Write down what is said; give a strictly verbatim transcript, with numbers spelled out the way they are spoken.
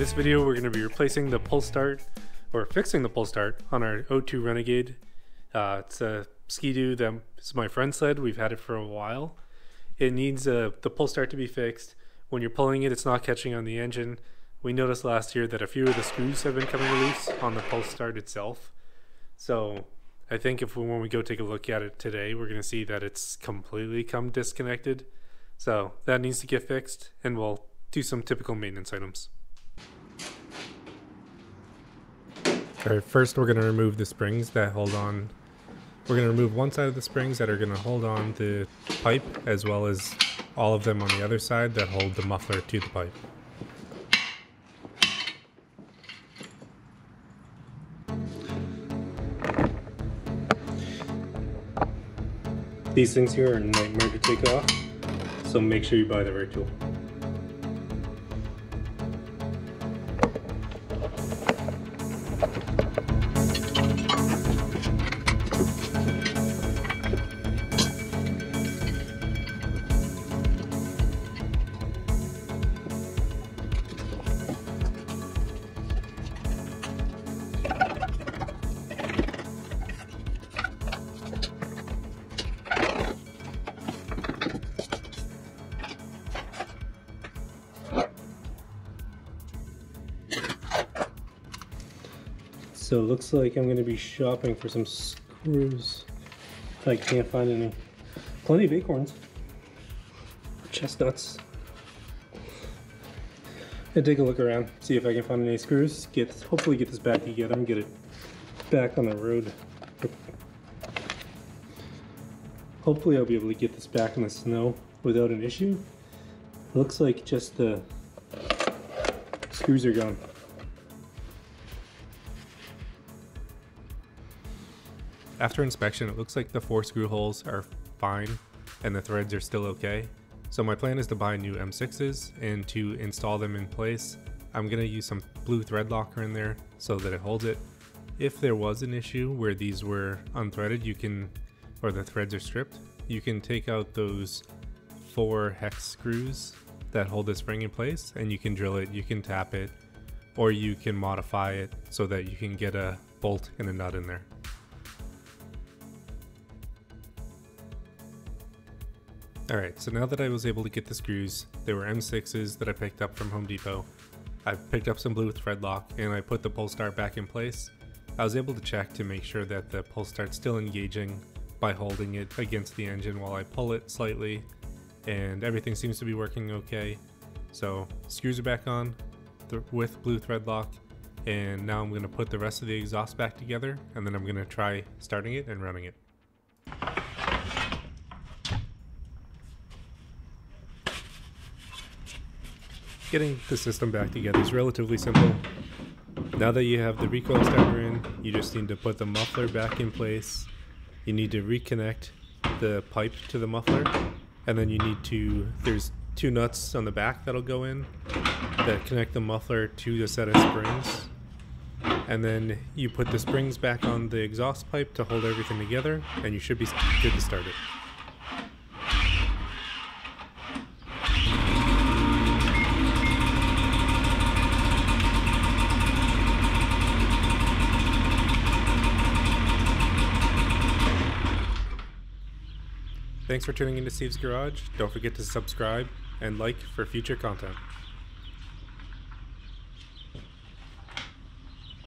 In this video, we're going to be replacing the pull start, or fixing the pull start, on our O two Renegade. Uh, it's a Ski-Doo that is my friend's sled. We've had it for a while. It needs a, the pull start to be fixed. When you're pulling it, it's not catching on the engine. We noticed last year that a few of the screws have been coming loose on the pull start itself. So I think if we, when we go take a look at it today, we're going to see that it's completely come disconnected. So that needs to get fixed, and we'll do some typical maintenance items. All right, first we're going to remove the springs that hold on. We're going to remove one side of the springs that are going to hold on the pipe, as well as all of them on the other side that hold the muffler to the pipe. These things here are a nightmare to take off, so make sure you buy the right tool. So it looks like I'm going to be shopping for some screws. I can't find any. Plenty of acorns. Chestnuts. And take a look around, see if I can find any screws. Get this, hopefully get this back together and get it back on the road. Hopefully I'll be able to get this back in the snow without an issue. It looks like just the screws are gone. After inspection, it looks like the four screw holes are fine and the threads are still okay. So my plan is to buy new M sixes and to install them in place. I'm going to use some blue thread locker in there so that it holds it. If there was an issue where these were unthreaded, you can, or the threads are stripped, you can take out those four hex screws that hold the spring in place, and you can drill it, you can tap it, or you can modify it so that you can get a bolt and a nut in there. Alright, so now that I was able to get the screws, they were M sixes that I picked up from Home Depot. I picked up some blue thread lock and I put the pull start back in place. I was able to check to make sure that the pull start's still engaging by holding it against the engine while I pull it slightly, and everything seems to be working okay. So screws are back on with blue thread lock, and now I'm going to put the rest of the exhaust back together, and then I'm going to try starting it and running it. Getting the system back together is relatively simple. Now that you have the recoil starter in, you just need to put the muffler back in place. You need to reconnect the pipe to the muffler, and then you need to, there's two nuts on the back that'll go in that connect the muffler to the set of springs. And then you put the springs back on the exhaust pipe to hold everything together, and you should be good to start it. Thanks for tuning into Smackey's Garage. Don't forget to subscribe and like for future content.